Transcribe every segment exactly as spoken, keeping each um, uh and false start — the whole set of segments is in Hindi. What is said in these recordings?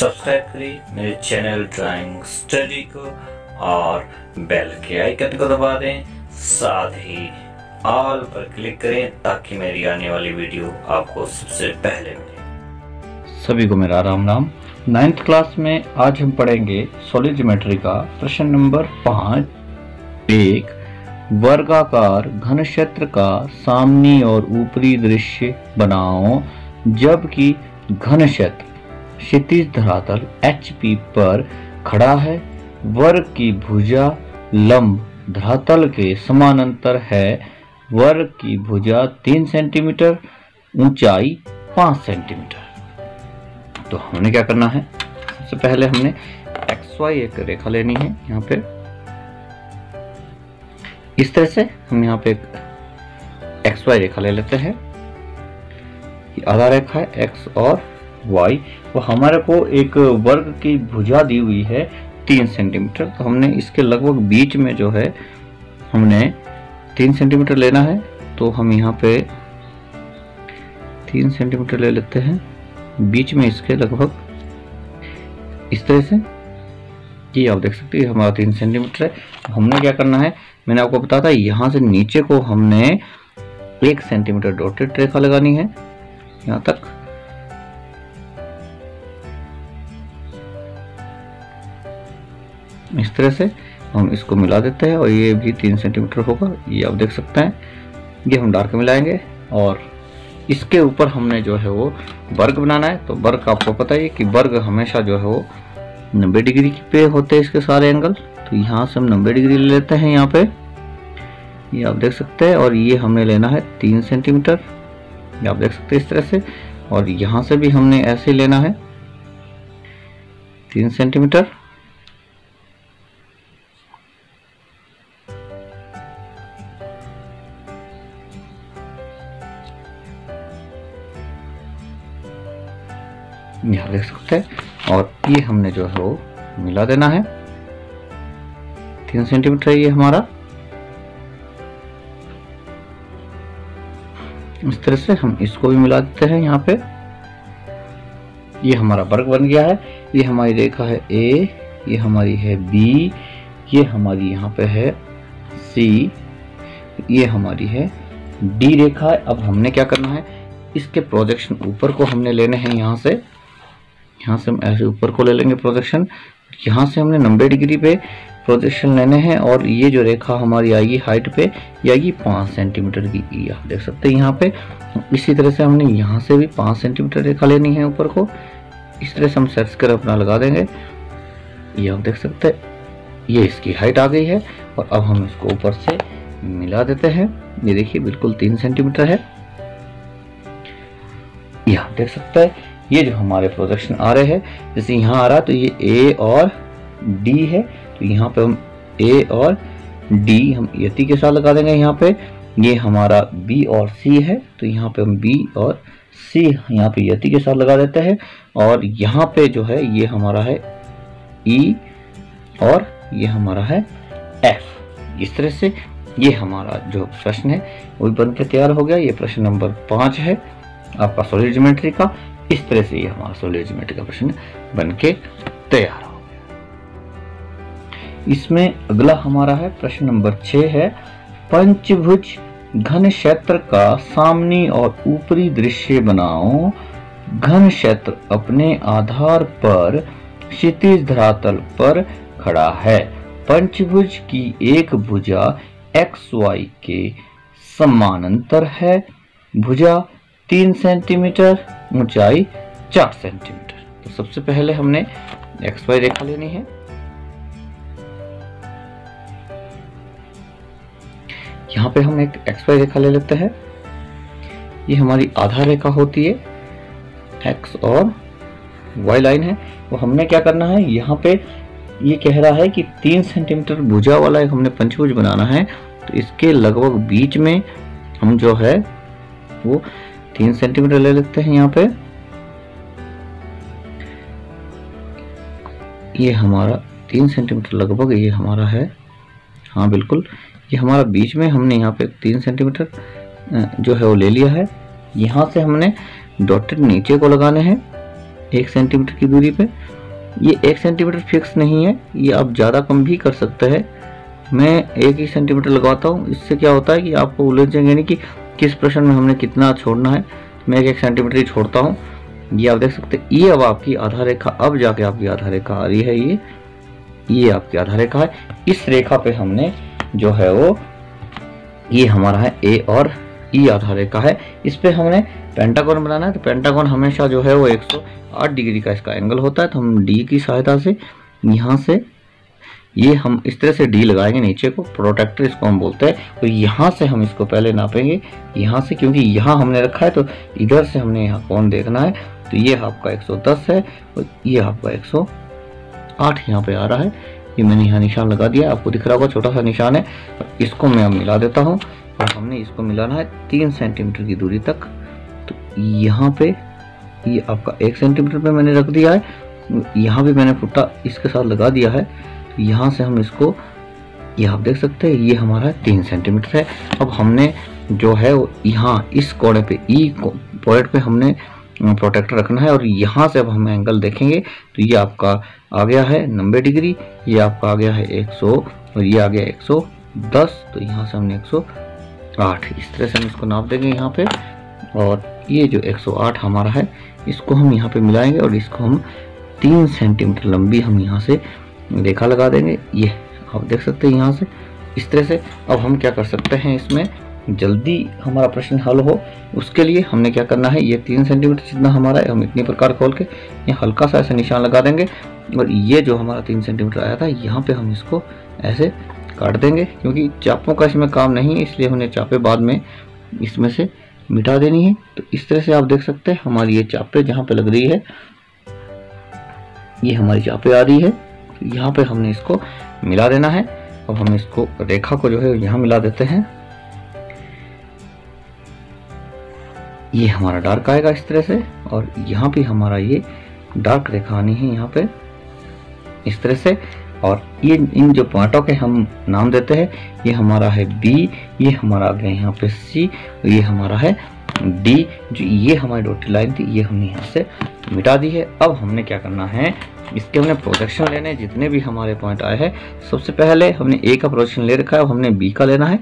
सब्सक्राइब करिए मेरे चैनल ड्राइंग स्टडी को और बेल के आइकन को दबा दें, साथ ही ऑल पर क्लिक करें ताकि मेरी आने वाली वीडियो आपको सबसे पहले मिले। सभी को मेरा राम राम। नाइन्थ क्लास में आज हम पढ़ेंगे सॉलिड ज्योमेट्री का प्रश्न नंबर पाँच। एक वर्गाकार घन क्षेत्र का सामनी और ऊपरी दृश्य बनाओ, जबकि घन क्षेत्र क्षितिज धरातल H P पर खड़ा है। वर्ग की भुजा लंब धरातल के समानांतर है। वर्ग की भुजा तीन सेंटीमीटर, ऊंचाई पाँच सेंटीमीटर। तो हमने क्या करना है, सबसे पहले हमने X Y एक रेखा लेनी है। यहाँ पे इस तरह से हम यहाँ पे एक X Y रेखा ले लेते हैं। आधा रेखा है X और Y, वो हमारे को एक वर्ग की भुजा दी हुई है तीन सेंटीमीटर। तो हमने इसके लगभग बीच में जो है हमने तीन सेंटीमीटर लेना है। तो हम यहाँ पे तीन सेंटीमीटर ले लेते हैं, बीच में इसके लगभग इस तरह से। ये आप देख सकते हैं हमारा तीन सेंटीमीटर है। हमने क्या करना है, मैंने आपको बताया था यहाँ से नीचे को हमने एक सेंटीमीटर डॉटेड रेखा लगानी है यहाँ तक। इस तरह से हम इसको मिला देते हैं और ये भी तीन सेंटीमीटर होगा। ये आप देख सकते हैं, ये हम डार्क मिलाएंगे और इसके ऊपर हमने जो है वो वर्ग बनाना है। तो वर्ग आपको पता है कि वर्ग हमेशा जो है वो नब्बे डिग्री पे होते हैं इसके सारे एंगल। तो यहाँ से हम नब्बे डिग्री ले लेते हैं यहाँ पे, ये आप देख सकते हैं। और ये हमने लेना है तीन सेंटीमीटर, ये आप देख सकते हैं इस तरह से। और यहाँ से भी हमने ऐसे लेना है तीन सेंटीमीटर। यहाँ देख सकते हैं और ये हमने जो है वो मिला देना है। तीन सेंटीमीटर ये हमारा इस तरह से हम इसको भी मिला देते हैं यहाँ पे। ये हमारा वर्ग बन गया है। ये हमारी रेखा है A, ये हमारी है B, ये हमारी यहाँ पे है C, ये हमारी है D रेखा है। अब हमने क्या करना है, इसके प्रोजेक्शन ऊपर को हमने लेने हैं यहाँ से। यहाँ से हम ऐसे ऊपर को ले लेंगे प्रोजेक्शन। यहाँ से हमने नब्बे डिग्री पे प्रोजेक्शन लेने हैं और ये जो रेखा हमारी आएगी हाइट पे, ये आएगी पाँच सेंटीमीटर की। आप देख सकते हैं यहाँ पे। इसी तरह से हमने यहाँ से भी पाँच सेंटीमीटर रेखा लेनी है ऊपर को। इस तरह से हम सर्च कर अपना लगा देंगे। ये आप देख सकते हैं, ये इसकी हाइट आ गई है। और अब हम इसको ऊपर से मिला देते हैं। ये देखिए बिल्कुल तीन सेंटीमीटर है, ये आप देख सकते हैं। ये जो हमारे प्रोजेक्शन आ रहे हैं, जैसे यहाँ आ रहा तो ये ए और डी है। तो यहाँ पे हम ए और डी हम यति के साथ लगा देंगे यहाँ पे। ये हमारा बी और सी है, तो यहाँ पे हम बी और सी यहाँ पे यति के साथ लगा देते हैं। और यहाँ पे जो है ये हमारा है ई और ये हमारा है एफ। इस तरह से ये हमारा जो प्रश्न है वो बन के तैयार हो गया। ये प्रश्न नंबर पाँच है आपका सॉलिड ज्योमेट्री का। इस तरह से ये हमारा सॉलिड ज्योमेट्री का प्रश्न बनके तैयार हो गया। इसमें अगला हमारा है प्रश्न नंबर छः है। पंचभुज घन क्षेत्र का सामनी और ऊपरी दृश्य बनाओ। घन क्षेत्र अपने आधार पर क्षितिज धरातल पर खड़ा है। पंचभुज की एक भुजा X Y के समानांतर है। भुजा तीन सेंटीमीटर, ऊंचाई चार सेंटीमीटर। तो सबसे पहले हमने X Y रेखा लेनी है। यहाँ पे हम एक X Y रेखा ले लेते हैं। ये हमारी आधा रेखा होती है, X और Y लाइन है। वो हमने क्या करना है, यहाँ पे ये कह रहा है कि तीन सेंटीमीटर भुजा वाला एक हमने पंचभुज बनाना है। तो इसके लगभग बीच में हम जो है वो तीन सेंटीमीटर ले लेते हैं यहाँ पे। ये हमारा तीन सेंटीमीटर लगभग ये हमारा है, हाँ बिल्कुल। ये हमारा बीच में हमने यहाँ पे तीन सेंटीमीटर जो है वो ले लिया है। यहाँ से हमने डॉटेड नीचे को लगाने हैं। एक सेंटीमीटर की दूरी पे। ये एक सेंटीमीटर फिक्स नहीं है, ये आप ज़्यादा कम भी कर सकते हैं। मैं एक ही सेंटीमीटर लगाता हूँ, इससे क्या होता है कि आपको उलझेंगे यानी कि किस प्रश्न में हमने कितना छोड़ना है। मैं एक एक सेंटीमीटर ही छोड़ता हूँ। ये आप देख सकते हैं, ये अब आपकी आधार रेखा, अब जाके आपकी आधार रेखा आ रही है। ये ये आपकी आधार रेखा है। इस रेखा पे हमने जो है वो ये हमारा है ए और ई आधार रेखा है। इस पे हमने पेंटागोन बनाना है। तो पेंटागोन हमेशा जो है वो एक सौ आठ डिग्री का इसका एंगल होता है। तो हम डी की सहायता से यहाँ से ये हम इस तरह से डी लगाएंगे नीचे को, प्रोटेक्टर इसको हम बोलते हैं। तो यहाँ से हम इसको पहले नापेंगे यहाँ से, क्योंकि यहाँ हमने रखा है तो इधर से हमने यहाँ कोण देखना है। तो ये आपका एक सौ दस है और ये आपका एक सौ आठ यहाँ पे आ रहा है। ये मैंने यहाँ निशान लगा दिया, आपको दिख रहा होगा, छोटा सा निशान है। इसको मैं अब मिला देता हूँ और हमने इसको मिलाना है तीन सेंटीमीटर की दूरी तक। तो यहाँ पे ये आपका एक सेंटीमीटर पे मैंने रख दिया है, यहाँ भी मैंने फुट्टा इसके साथ लगा दिया है। तो यहाँ से हम इसको, ये आप देख सकते हैं, ये हमारा तीन सेंटीमीटर है। अब हमने जो है वो यहाँ इस कोने पे, ई पॉइंट पे हमने प्रोटेक्टर रखना है और यहाँ से अब हम एंगल देखेंगे। तो ये आपका आ गया है नब्बे डिग्री, ये आपका आ गया है एक सौ और ये आ गया एक सौ दस। तो यहाँ से हमने एक सौ आठ, इस तरह से हम इसको नाप देंगे यहाँ पे। और ये जो एक सौ आठ हमारा है इसको हम यहाँ पे मिलाएंगे और इसको हम तीन सेंटीमीटर लंबी हम यहाँ से रेखा लगा देंगे। ये आप देख सकते हैं यहाँ से, इस तरह से। अब हम क्या कर सकते हैं, इसमें जल्दी हमारा प्रश्न हल हो उसके लिए हमने क्या करना है, ये तीन सेंटीमीटर जितना हमारा है हम इतनी प्रकार खोल के यहाँ हल्का सा ऐसा निशान लगा देंगे। और ये जो हमारा तीन सेंटीमीटर आया था यहाँ पे हम इसको ऐसे काट देंगे, क्योंकि चापों का इसमें काम नहीं है, इसलिए हमने चापे बाद में इसमें से मिटा देनी है। तो इस तरह से आप देख सकते हैं हमारी ये चापे जहाँ पे लग रही है, ये हमारी चापे आ रही है। तो यहाँ पे हमने इसको मिला देना है। अब हम इसको रेखा को जो है यहाँ मिला देते हैं। ये हमारा डार्क आएगा इस तरह से, और यहाँ भी हमारा ये डार्क रेखा आनी है यहाँ पे इस तरह से। और ये इन जो पॉइंटों के हम नाम देते हैं, ये हमारा है बी, ये हमारा आ गया यहाँ पे सी, ये हमारा है डी। जो ये हमारी डॉटेड लाइन थी ये हमने यहाँ से मिटा दी है। अब हमने क्या करना है, इसके हमने प्रोजेक्शन लेने, जितने भी हमारे पॉइंट आए हैं। सबसे पहले हमने ए का प्रोजेक्शन ले रखा है, अब हमने बी का लेना है।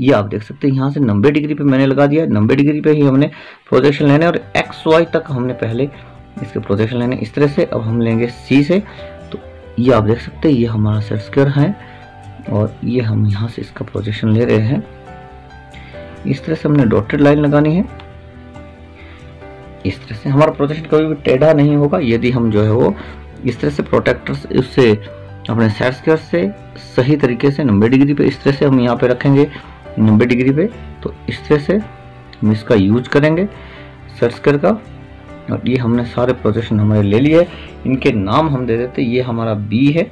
ये आप देख सकते हैं यहाँ से नब्बे डिग्री पे मैंने लगा दिया, नब्बे डिग्री पे ही हमने प्रोजेक्शन लेने और एक्स वाई तक हमने पहले इसके प्रोजेक्शन लेने इस तरह से। अब हम लेंगे सी से। तो ये आप देख सकते हैं ये हमारा सेट स्क्वायर है और ये हम यहाँ से इसका प्रोजेक्शन ले रहे हैं। इस तरह से हमने डॉटेड लाइन लगानी है। इस तरह से हमारा प्रोजेक्शन कभी भी टेढ़ा नहीं होगा, यदि हम जो है वो इस तरह से प्रोटेक्टर उससे अपने सेट स्क्वायर से सही तरीके से नब्बे डिग्री पे इस तरह से हम यहाँ पे रखेंगे नब्बे डिग्री पे। तो इस तरह से हम इसका यूज करेंगे सेट स्क्वायर का। और ये हमने सारे प्रोजेक्शन हमारे ले लिए, इनके नाम हम दे देते। ये हमारा बी है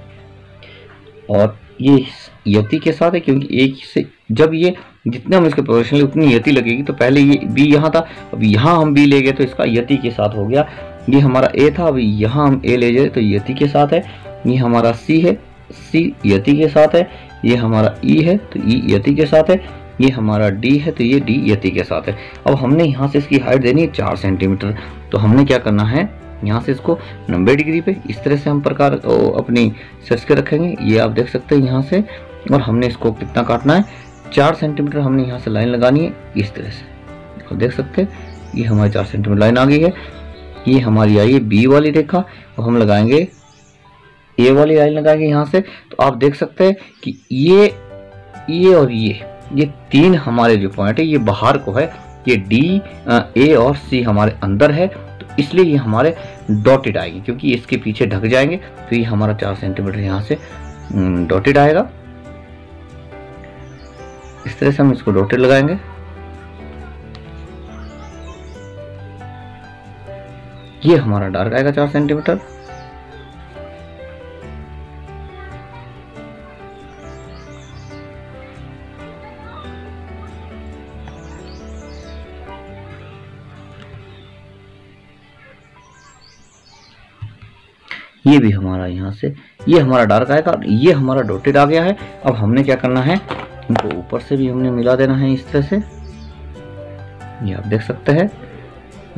और ये यति के साथ है, क्योंकि एक से जब ये जितने हम इसके प्रोजेक्शन ले उतनी यति लगेगी। तो पहले ये बी यहाँ था, अब यहाँ हम बी ले गए तो इसका यति के साथ हो गया। ये हमारा ए था, अब यहाँ हम ए ले जाए तो यति के साथ है। ये हमारा सी है, सी यति के साथ है। ये हमारा ई है तो ई यति के साथ है। ये हमारा डी है तो ये डी यति के साथ है। अब हमने यहाँ से इसकी हाइट देनी है चार सेंटीमीटर। तो हमने क्या करना है, यहाँ से इसको नब्बे डिग्री पे इस तरह से हम प्रकार अपनी सेट के रखेंगे। ये आप देख सकते हैं यहाँ से। और हमने इसको कितना काटना है, चार सेंटीमीटर हमने यहाँ से लाइन लगानी है इस तरह से। आप देख सकते हैं ये हमारी चार सेंटीमीटर लाइन आ गई है। ये हमारी आई है बी वाली रेखा और हम लगाएंगे ए वाली लाइन लगाएंगे यहाँ से। तो आप देख सकते हैं कि ये ये और ये ये तीन हमारे जो पॉइंट है ये बाहर को है, ये डी ए और सी हमारे अंदर है। तो इसलिए ये हमारे डॉटेड आएगी, क्योंकि इसके पीछे ढक जाएंगे। तो ये हमारा चार सेंटीमीटर यहाँ से डॉटेड आएगा। इस तरह से हम इसको डॉटेड लगाएंगे। ये हमारा डार्क आएगा चार सेंटीमीटर। ये भी हमारा यहाँ से ये हमारा डार्क आएगा और ये हमारा डॉटेड आ गया है। अब हमने क्या करना है, इनको ऊपर से भी हमने मिला देना है इस तरह से। ये आप देख सकते हैं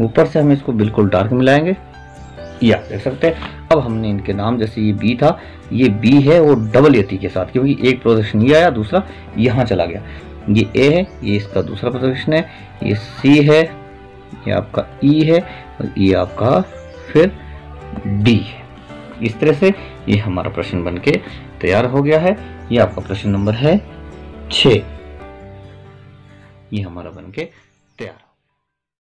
ऊपर से हम इसको बिल्कुल डार्क मिलाएंगे। ई आप देख सकते हैं। अब हमने इनके नाम, जैसे ये बी था, ये बी है वो डबल यति के साथ, क्योंकि एक प्रोजेक्शन ये आया, दूसरा यहाँ चला गया। ये ए है, ये इसका दूसरा प्रोजेक्शन है, ये सी है, ये आपका ई है, और ये आपका फिर डी है। इस तरह से ये हमारा प्रश्न बनके तैयार हो गया है। ये आपका प्रश्न नंबर है छः, ये हमारा बनके तैयार।